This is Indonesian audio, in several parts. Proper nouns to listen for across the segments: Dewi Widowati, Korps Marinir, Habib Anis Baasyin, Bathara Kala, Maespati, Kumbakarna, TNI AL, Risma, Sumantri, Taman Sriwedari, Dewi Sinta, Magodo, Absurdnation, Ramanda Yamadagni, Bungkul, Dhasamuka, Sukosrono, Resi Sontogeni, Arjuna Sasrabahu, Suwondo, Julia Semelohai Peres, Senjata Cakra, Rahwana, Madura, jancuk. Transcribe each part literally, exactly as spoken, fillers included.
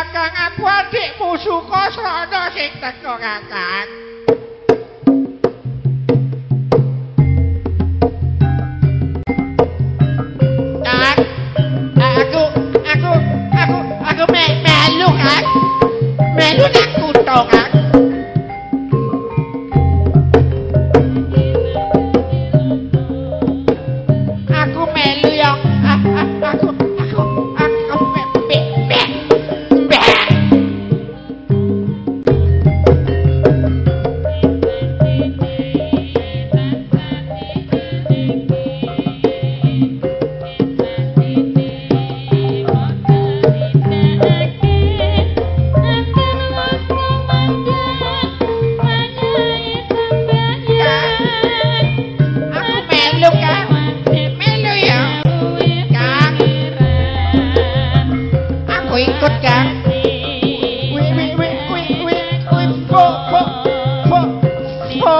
kakang aku adikmu Sukosrono sing teko kakang. Kak, aku aku aku aku me melu kak, melu nak kuto kak. Aku melu yang aku aku aku me me me me. Aku melu kak, melu ya. Kak, aku ikut kak. Wi wi wi wi wi wi fo fo fo fo.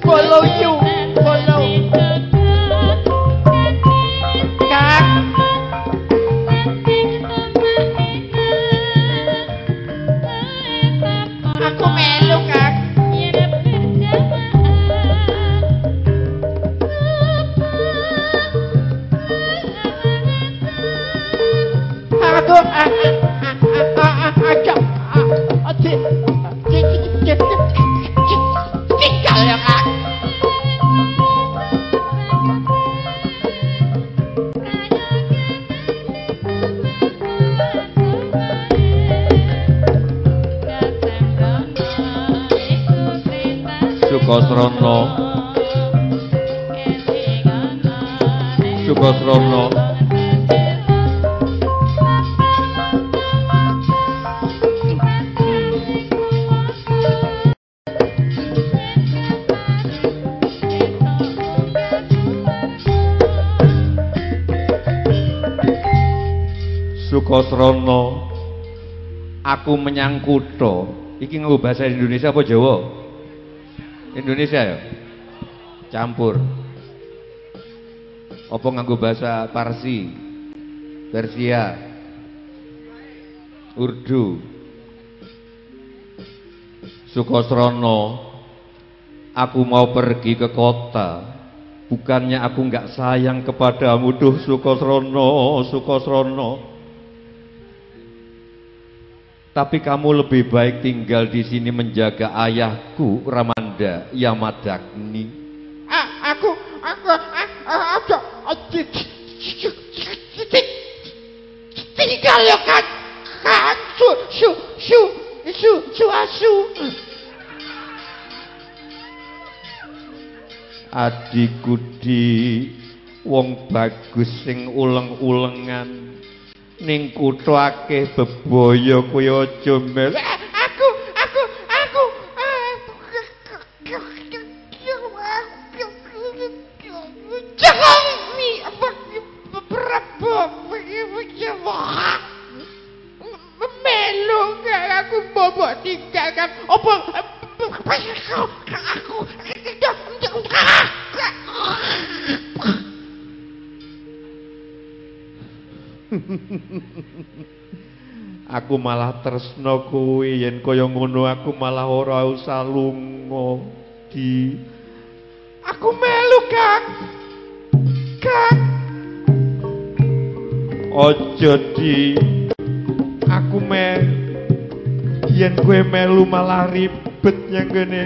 Follow you, follow. Kak, aku melu kak. Aku ah ah ah ah ajak ah ti ti ti ti tinggal ya kak. Sukosrono, Sukosrono, Sukosrono, aku menyang kutha. Iki nganggo bahasa Indonesia apa Jawa? Indonesia ya? Campur. Apa nganggo bahasa Parsi? Persia. Urdu. Sukosrono, aku mau pergi ke kota. Bukannya aku nggak sayang kepadamu, duh Sukosrono, Sukosrono. Tapi kamu lebih baik tinggal di sini menjaga ayahku Ramanda Yamadagni. Ah, aku, aku, aku, aku, tinggal ya kan, kan, su, su, su, su, su, su. Adikku di wong bagus sing uleng-ulengan. Ning kutha akeh bebaya kaya aja mel. Aku aku aku Jami Prabu melu aku bobok tinggalkan opo aku. Aku malah tresno kowe yen kaya ngono aku malah ora usah lunga di. Aku melu kak. Kak. Ojo di. Aku melu. Yen kowe melu malah ribet yang ngene.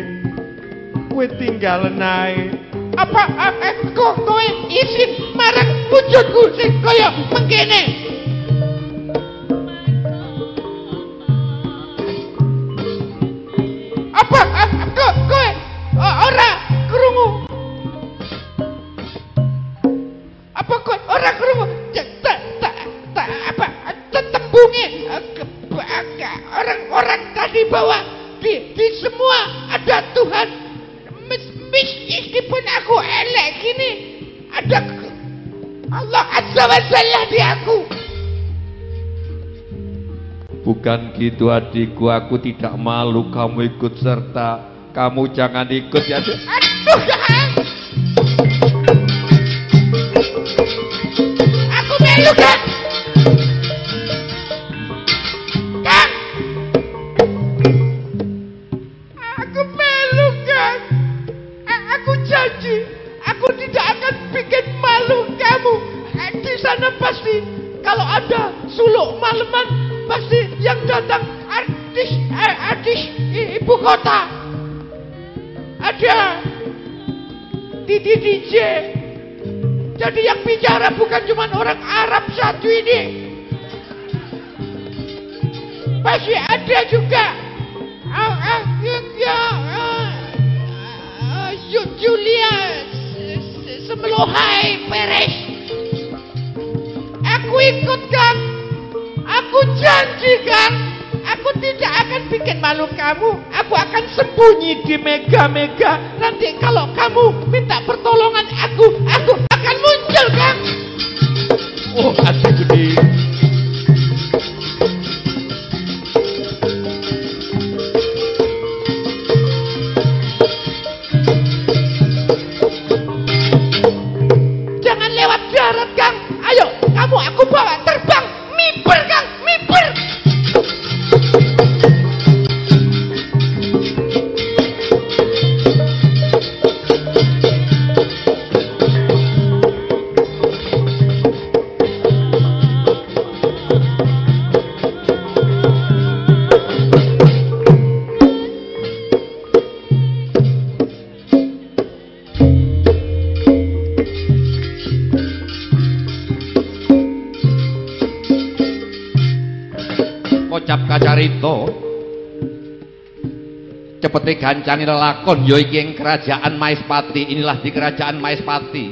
Kowe tinggalen ae. Apa aku kowe isin marang wujudku sing kaya mengkene. Apa aku kowe ora krungu? Apa kowe ora krungu? Tak tak tak apa tetembunge orang-orang tadi bahwa di di semua ada Tuhan. Meskipun aku elek gini ada Allah Azza wa Jalla di aku. Bukan gitu adikku, aku tidak malu kamu ikut serta. Kamu jangan ikut ya. Aduh, kak. Aku melu kak. datang artis artis ibu kota, ada Didi D J. Jadi yang bicara bukan cuma orang Arab satu ini, pasti ada juga Julia Semelohai Peres. Aku ikut kan, aku janjikan, aku tidak akan bikin malu kamu. Aku akan sembunyi di mega-mega. Nanti kalau kamu minta pertolongan aku, aku akan muncul kan. Oh, ada gede. Cepete gancani lelakon ya iki ing kerajaan Maespati. Inilah di kerajaan Maespati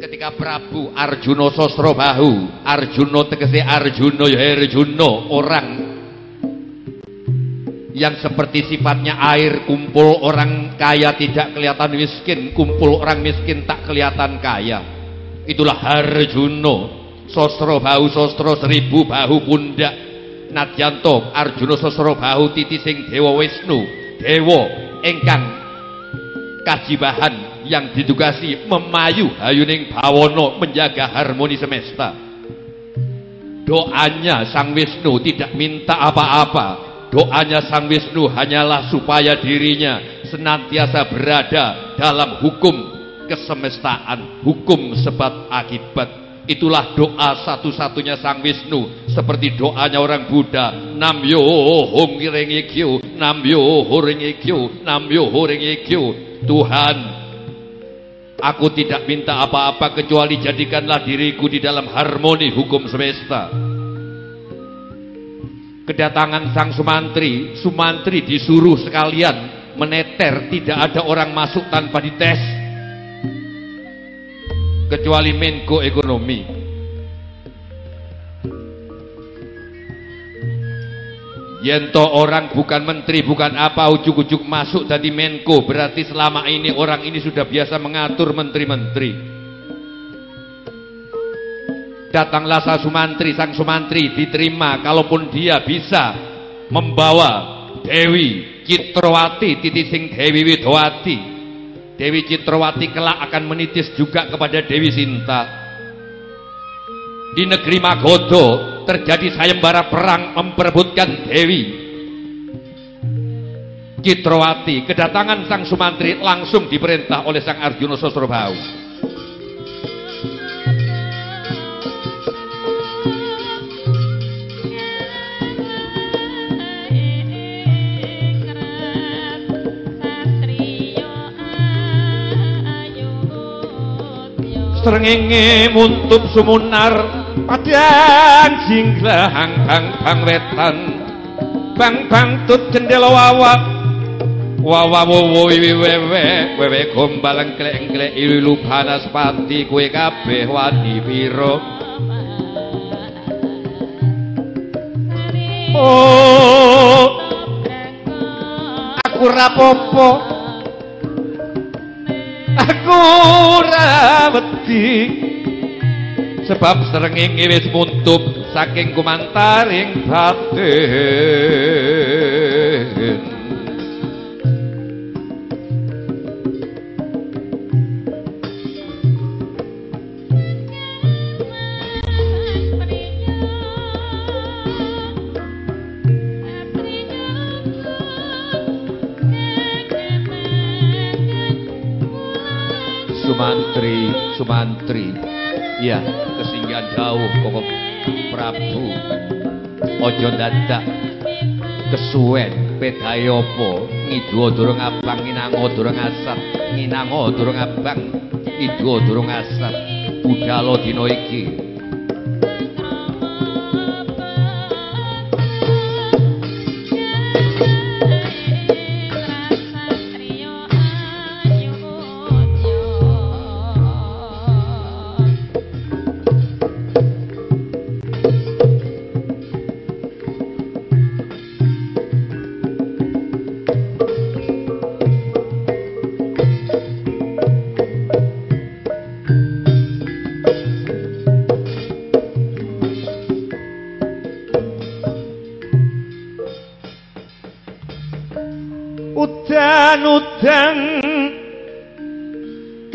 ketika Prabu Arjuna Sasrabahu, Arjuna tegese Arjuna ya Arjuna, orang yang seperti sifatnya air, kumpul orang kaya tidak kelihatan miskin, kumpul orang miskin tak kelihatan kaya. Itulah Arjuna Sasrabahu, sastra seribu bahu pundak. Nadyanto Arjuna Sasrabahu titi sing Dewa Wisnu, dewa ingkang kajibahan yang ditugasi memayu hayuning bawana menjaga harmoni semesta. Doanya Sang Wisnu tidak minta apa-apa. Doanya Sang Wisnu hanyalah supaya dirinya senantiasa berada dalam hukum kesemestaan, hukum sebab akibat. Itulah doa satu-satunya Sang Wisnu, seperti doanya orang Buddha, Nam Myoho Renge Kyo, Nam Myoho Renge Kyo, Nam Myoho Renge Kyo. Tuhan, aku tidak minta apa-apa kecuali jadikanlah diriku di dalam harmoni hukum semesta. Kedatangan Sang Sumantri, Sumantri disuruh sekalian meneter, tidak ada orang masuk tanpa dites. Kecuali Menko Ekonomi. Yento orang bukan menteri, bukan apa, ujuk-ujuk masuk jadi Menko. Berarti selama ini orang ini sudah biasa mengatur menteri-menteri. Datanglah Sang Sumantri, Sang Sumantri diterima. Kalaupun dia bisa membawa Dewi Citrawati, titising Dewi Widowati. Dewi Citrawati kelak akan menitis juga kepada Dewi Sinta. Di negeri Magodo terjadi sayembara perang memperebutkan Dewi Citrawati. Kedatangan Sang Sumantri langsung diperintah oleh Sang Arjuna Sasrabahu. Srengenge muntup sumunar padang jinglang bang bang wetan bang bang tut cendela wawak wawa wowo wiwi wewe wewe gombalang kleng kleng ilu panaspati kue kabeh wani piro oh aku rapopo aku rawati sebab srengenge wis muntup saking kumantaring batin. Sumantri, Sumantri, ya kesinggahan jauh pokok Prabu. Ojo dadak kesuwen pedayopo ngidwo durung abang nginango durung asar nginango durung abang ngidwo durung asar budhalo dina iki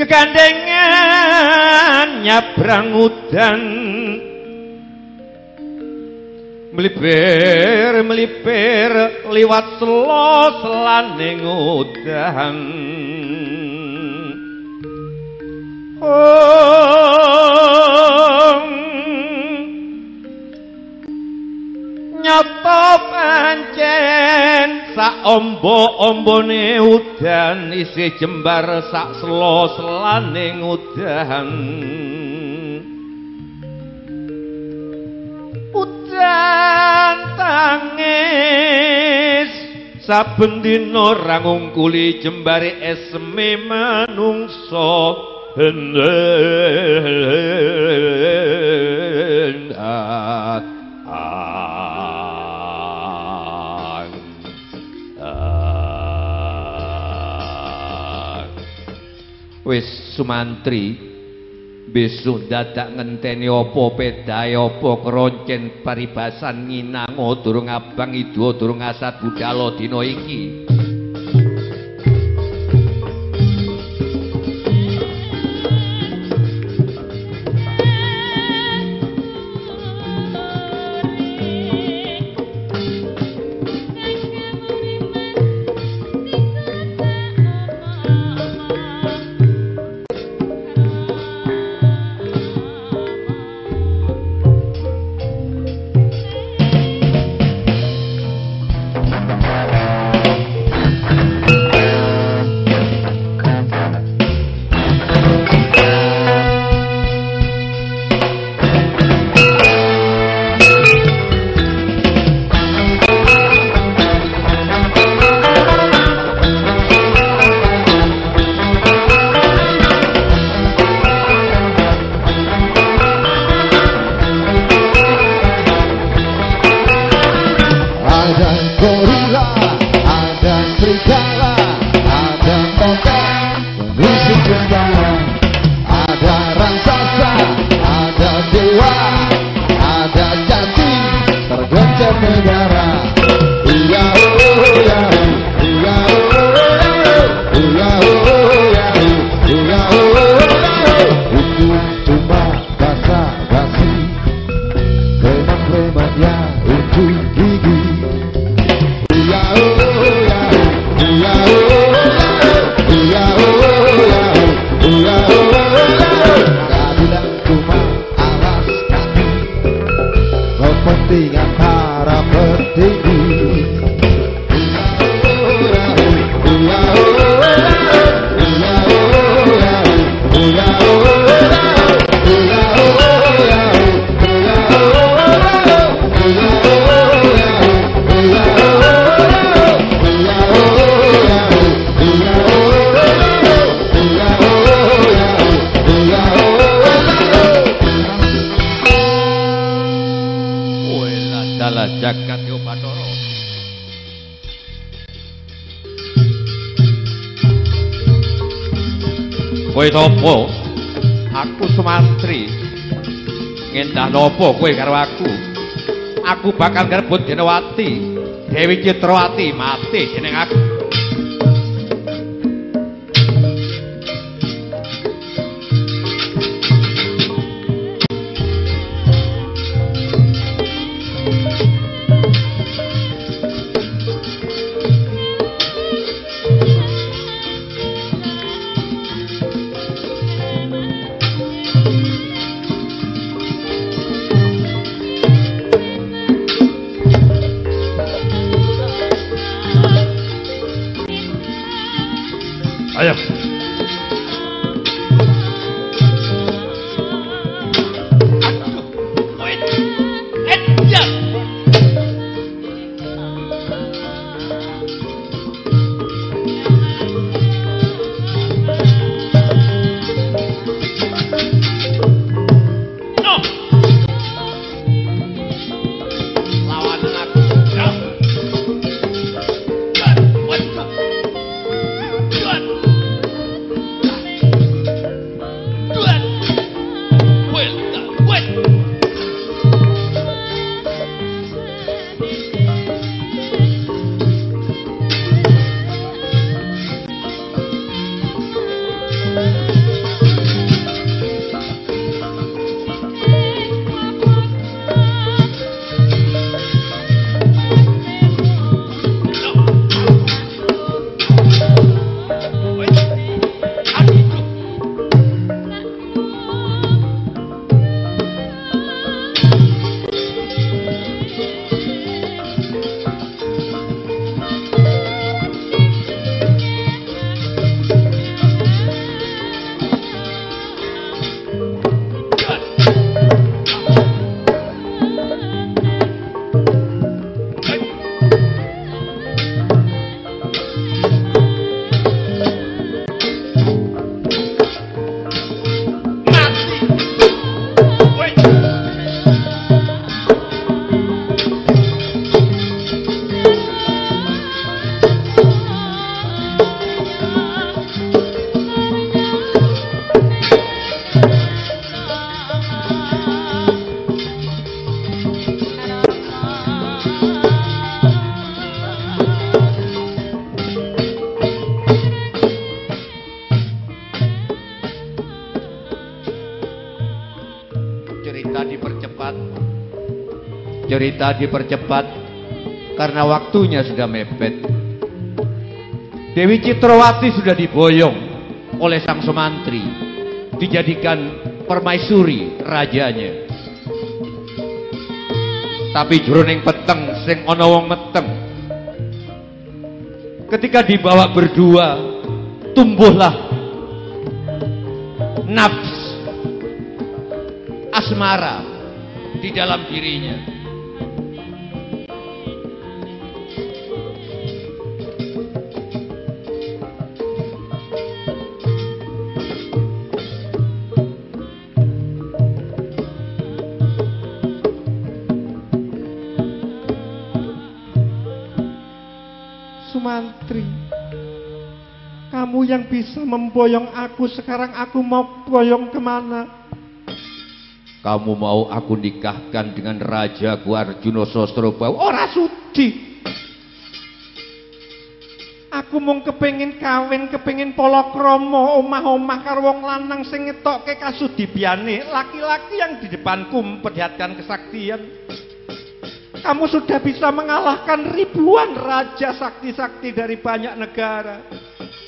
gandengan nyabrang udan melipir melipir liwat selo selaning udan om nyata pancen sak ombo-ombone udan isih jembar sak selo-selane udan udan tangis saben dina ra ngungkuli jembare esme manungsa hendak wis Sumantri besok dadak ngenteni opo pedai opo keroncen paribasan nginango durung abang iduo durung asat budhalo dina iki Sopo, aku Sumantri ngendah nopo kowe karo aku aku bakal ngrebut Widowati Dewi Citrawati mati jeneng aku cerita dipercepat karena waktunya sudah mepet. Dewi Citrawati sudah diboyong oleh sang Sumantri, dijadikan permaisuri rajanya. Tapi jroning peteng sing ana wong meteng. Ketika dibawa berdua, tumbuhlah nafs asmara di dalam dirinya. Sumantri, kamu yang bisa memboyong aku, sekarang aku mau boyong kemana? Kamu mau aku nikahkan dengan raja ku Arjuna Sasrabahu? Ora sudi. Aku mung kepengin kawin, kepengin palakrama, omah-omah karo wong lanang sing ngetokke kasudibiane, laki-laki yang di depanku memperlihatkan kesaktian. Kamu sudah bisa mengalahkan ribuan raja sakti-sakti dari banyak negara.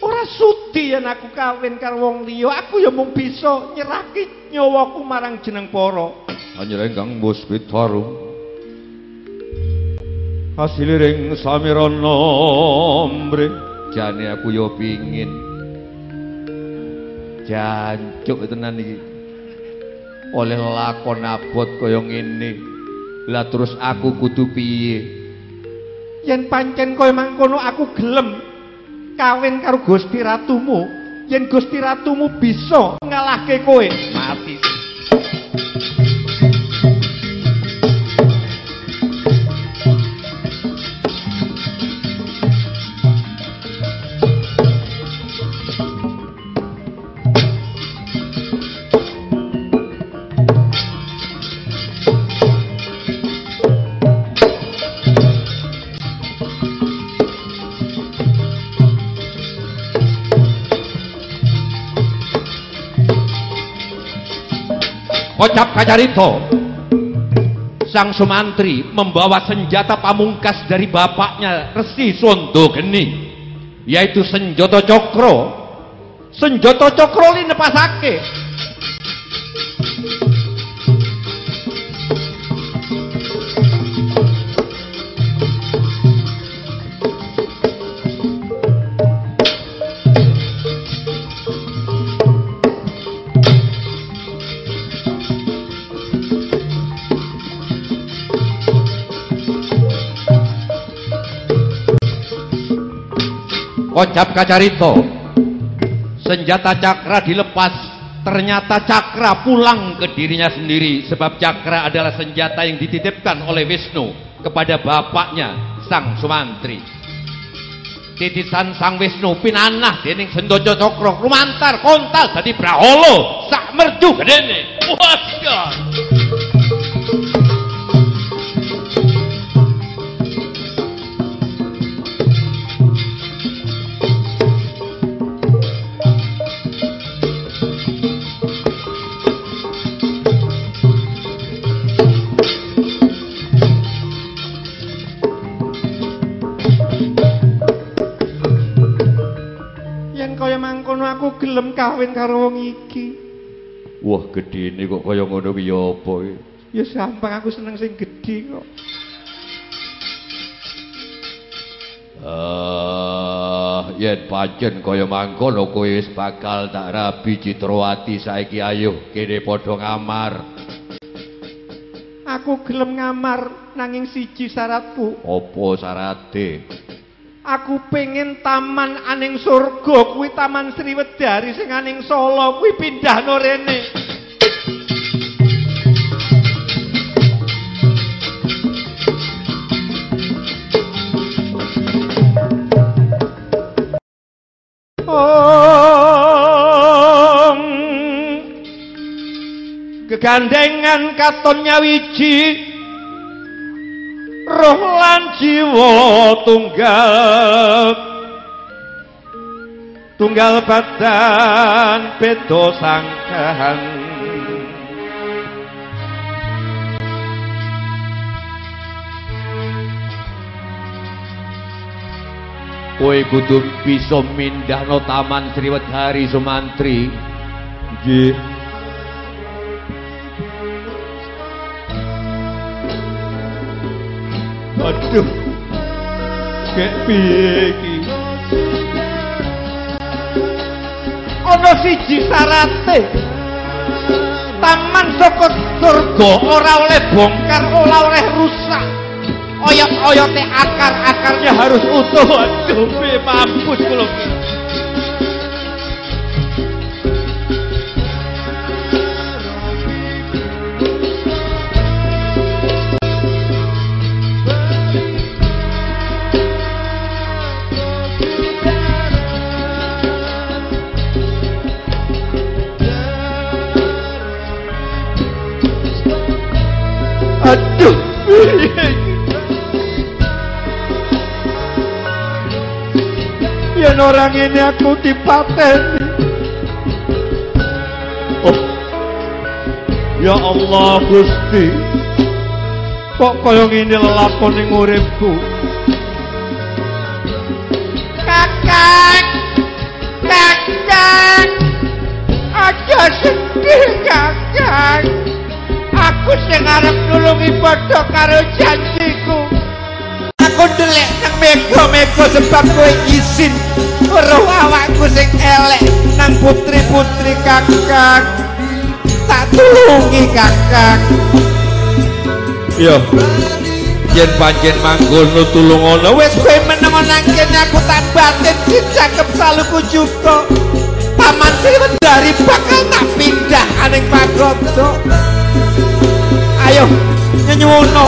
Ora sudi yen aku kawin karo wong liya, aku ya mung bisa nyerahke nyawaku marang jeneng para. Panjenengan ingkang muspitarum. Hasiliring samirana mrih, jane aku ya pingin. Jancuk tenan iki. Oleh lakon abot kaya ngene. Lah terus aku kudu piye? Yen pancen kowe mangkono aku gelem kawin karo Gusti Ratumu. Yen Gusti Ratumu bisa ngalahke kowe, mati. Kocap kacarito, sang Sumantri membawa senjata pamungkas dari bapaknya Resi Sontogeni, yaitu Senjata Cakra. Senjata Cakra linepasake. Kocap kacarito, senjata cakra dilepas, ternyata cakra pulang ke dirinya sendiri, sebab cakra adalah senjata yang dititipkan oleh Wisnu kepada bapaknya sang Sumantri. Titisan sang Wisnu pinanah dening Senjata Cakra rumantar kontal dadi braholo sak merju gedene. Aku gelem kawin karo wong iki. Wah, gedene kok kaya ngono kuwi apa iki? Ya sampang, aku seneng sing gedhe kok. Ah, uh, yen pancen kaya mangkono kowe wis bakal tak rabi Citrawati saiki. Ayo kene padha ngamar. Aku gelem ngamar nanging siji syaratku. Apa syaraté? Aku pengen taman aning surga kuwi Taman Sriwedari sing aning Solo kuwi pindahno rene. Om gegandengan katon nyawiji, roh lan jiwa tunggal, tunggal badan beda sangkahan. Kowe kudu bisa mindahno Taman Sriwedari Sumantri. Nggih. Aduh. Kek piye iki? Ana siji syaraté. Taman saka surga ora oleh bongkar, ora oleh rusak. Oyot-oyote akar-akarnya harus utuh. Aduh, mampus kula. Aduh. Yen orang ini aku dipateni. Oh. Ya Allah Gusti. Kok kaya ngene lelakon ning uripku? Kakak. Kakak. Aja sedih, Kakak. Aku sing arep nulungi padha karo janjiku. Aku ndelek nang mega-mega sebab kowe izin roh awakku sing elek nang putri-putri kakak. Tak tulungi kakak. Yo. Yen pancen manggono tulungono wis kowe meneng nang kene aku tak batin sing cakep saluku juga. Taman Sriwedari bakal tak pindah aning Magodo. Ayo nyuwono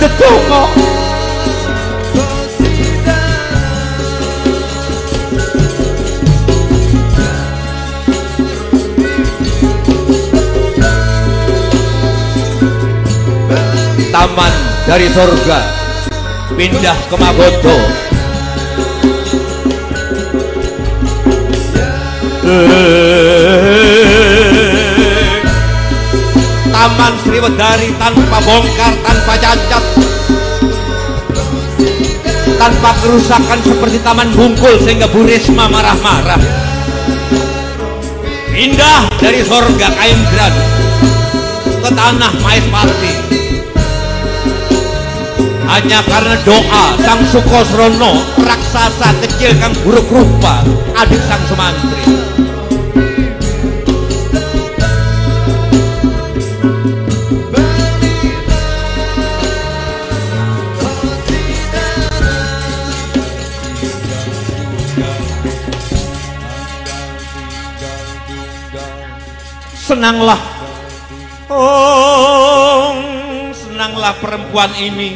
ndedonga. Taman dari surga pindah ke Magodo. Taman Sriwedari tanpa bongkar, tanpa cacat, tanpa kerusakan seperti Taman Bungkul sehingga Bu Risma marah-marah. Pindah dari surga kain gran ke tanah Maespati hanya karena doa Sang Sukosrono, raksasa kecil kang buruk rupa, adik Sang Sumantri. Senanglah, oh, senanglah perempuan ini.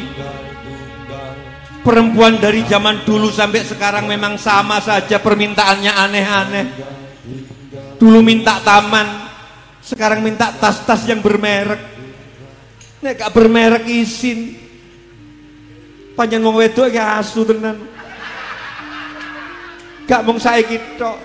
Perempuan dari zaman dulu sampai sekarang memang sama saja permintaannya aneh-aneh. Dulu minta taman, sekarang minta tas-tas yang bermerek. Nek gak bermerek isin. Panjang wong wedok ya asu tenan. Gak mung saiki tok.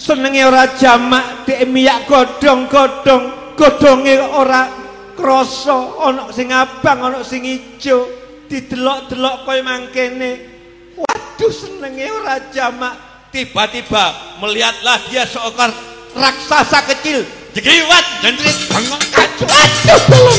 Senenge ora jamak, dhek miyak godhong-godhong, godhonge ora krasa, ana sing abang, ana sing ijo, didelok-delok koyo mangkene. Waduh, senenge ora jamak. Tiba-tiba melihatlah dia seekor raksasa kecil, jegriwat, jentrit, bengong, aduh, aduh.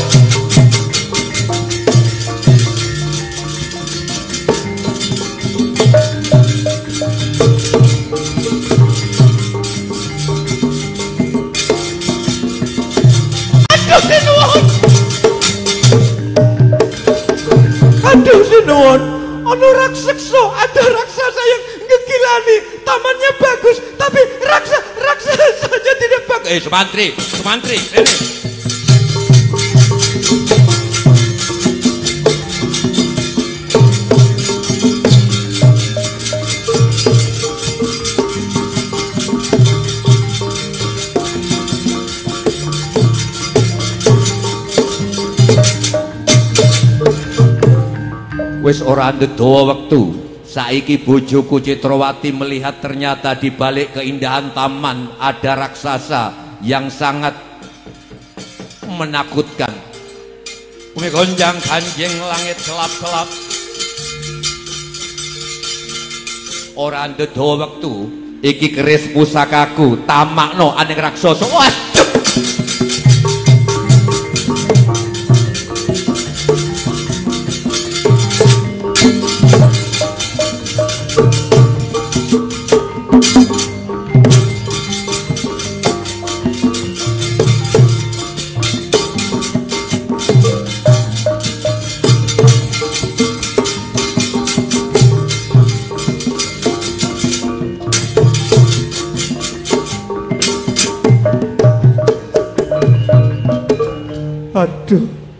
Aduh sinuwun, ono raksasa, ada raksasa yang ngegilani, tamannya bagus, tapi raksa, raksasanya tidak bagus. Eh, Sumantri, Sumantri, ini. Wis ora ndedawa wektu. Saiki bojoku Citrawati melihat ternyata di balik keindahan taman ada raksasa yang sangat menakutkan. Bumi gonjang ganjing langit gelap-gelap. Ora ndedo wektu iki keris pusakaku tamakno aning raksasa. Waduh.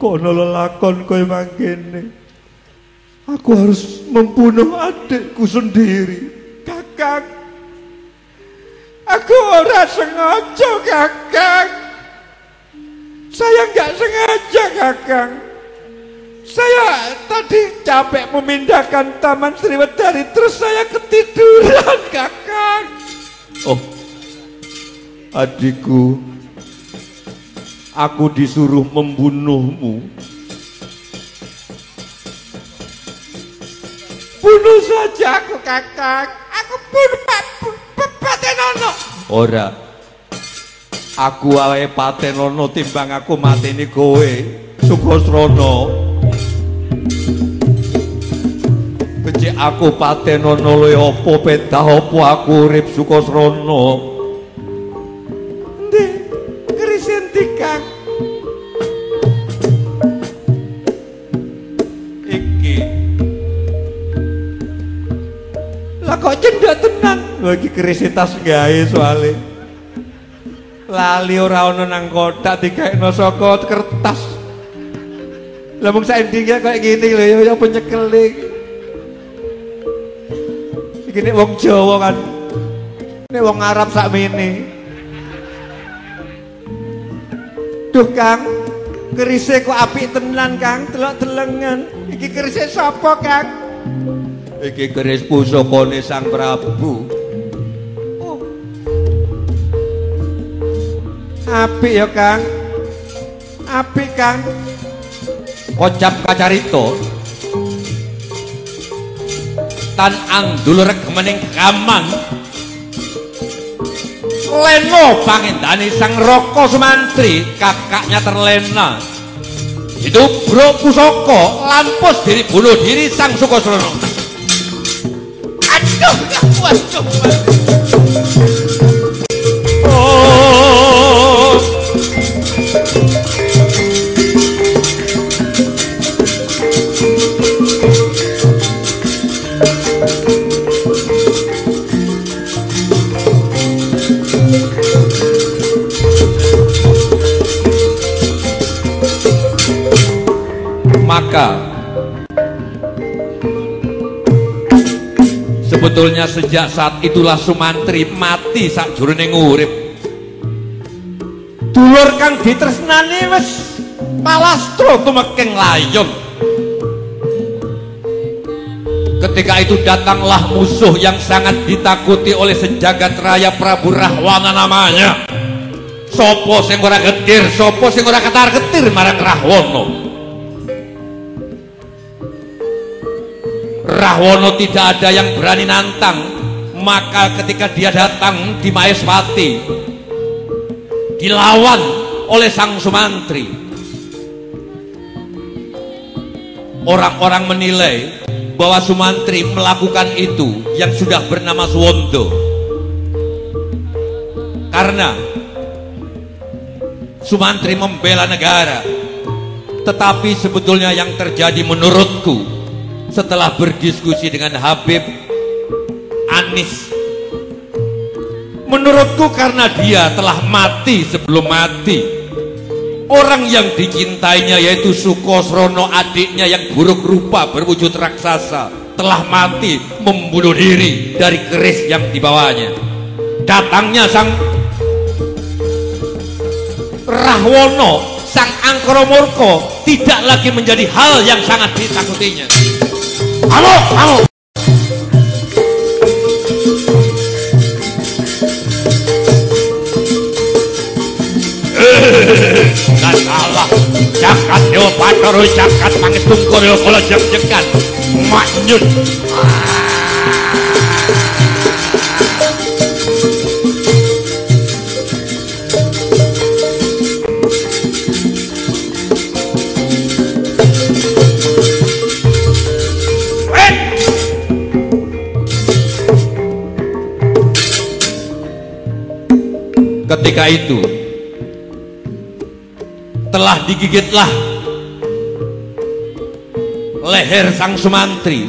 Kono lelakon kowe mangkene. Aku harus membunuh adikku sendiri, Kakang. Aku ora sengaja, Kakang. Saya nggak sengaja, Kakang. Saya tadi capek memindahkan Taman Sriwedari, terus saya ketiduran, Kakang. Oh, adikku. Aku disuruh membunuhmu. Bunuh saja aku, Kakang. Aku bunuh Patenono. Ora. Aku wae Patenono timbang aku mateni kowe, Sukosrono. Becik aku Patenono luwe apa pedah apa aku urip Sukosrono. Lagi kerisitas gawe soalnya lali ora ono nang kotak digaekno saka kertas. Lah mung saendinge kayak gini lho ya penyekeling. Iki nek wong Jawa kan. Nek wong Arab sakmene. Duh Kang, kerise kok apik tenan Kang, delok delengen. Iki kerise sapa Kang? Iki keris pusakane Sang Prabu. Apik ya Kang, apik Kang. Kocap kacarito tan ang dulurek mening kaman leno pangendani sang Roko Sumantri kakaknya terlena hidup bro pusoko lampus diri bunuh diri sang Sukosrono. Aduh waduh sebetulnya sejak saat itulah Sumantri mati sakjroning urip. Dulur kang ditresnani wis palastro tumekeng layung. Ketika itu datanglah musuh yang sangat ditakuti oleh sejagat raya, Prabu Rahwana namanya. Sopo sing ora getir, sopo sing ora ketar-ketir marang Rahwana. Rahwana tidak ada yang berani nantang, maka ketika dia datang di Maespati dilawan oleh sang Sumantri. Orang-orang menilai bahwa Sumantri melakukan itu yang sudah bernama Suwondo karena Sumantri membela negara. Tetapi sebetulnya yang terjadi menurutku, setelah berdiskusi dengan Habib Anis, menurutku karena dia telah mati sebelum mati, orang yang dicintainya yaitu Sukosrono adiknya yang buruk rupa berwujud raksasa telah mati membunuh diri dari keris yang dibawanya. Datangnya sang Rahwana, sang Angkara Murka tidak lagi menjadi hal yang sangat ditakutinya. Halo, halo. Nggak salah. Jakat yo patoro jakat pangestung koyo kula jeg-jegan. Maknyut. ketika itu telah digigitlah leher sang Sumantri,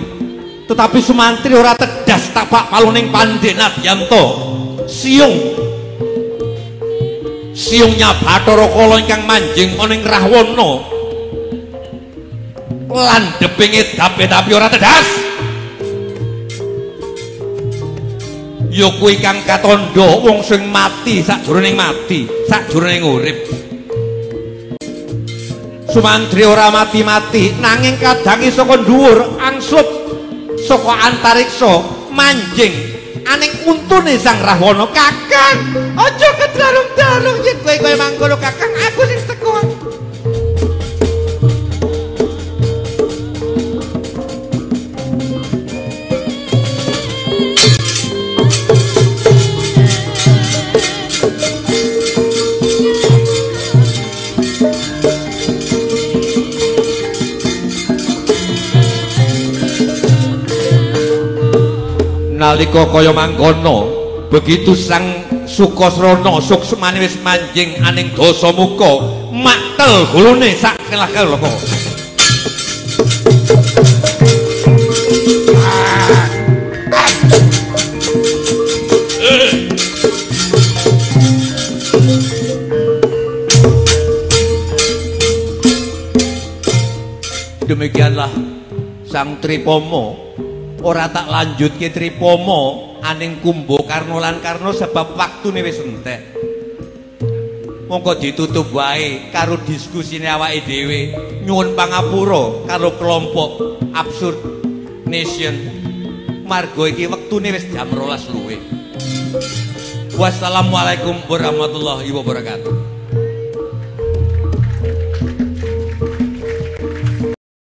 tetapi Sumantri ora tedas tapak paluning pandhenat yanto siung siungnya Bathara Kala ingkang manjing oning Rahwana lan depinge dape tapi ora tedas. Ya kuwi kang katandha wong sing mati sakjroning mati, sakjroning urip. Sumantri ora mati-mati, nanging kadange saka dhuwur angsup saka antariksa manjing aning untune sang Rahwana. Kakang, aja kedarung-darung yen kowe-kowe mangkono kakang, aku sing teko. Nalika kaya mangkono, begitu sang Sukosrono suksmane wis manjing aning Dhasamuka, maktel gulune sak kelah-kelah loko. Demikianlah sang Tripama. Ora tak lanjutke Tripama aning Kumbakarna lan Karna sebab waktune wis entek. Monggo ditutup wae karo diskusine awake dhewe. Nyuwun pangapura karo kelompok Absurd Nation. Margo iki wektune wis jam rolas luwih. Wassalamualaikum warahmatullahi wabarakatuh.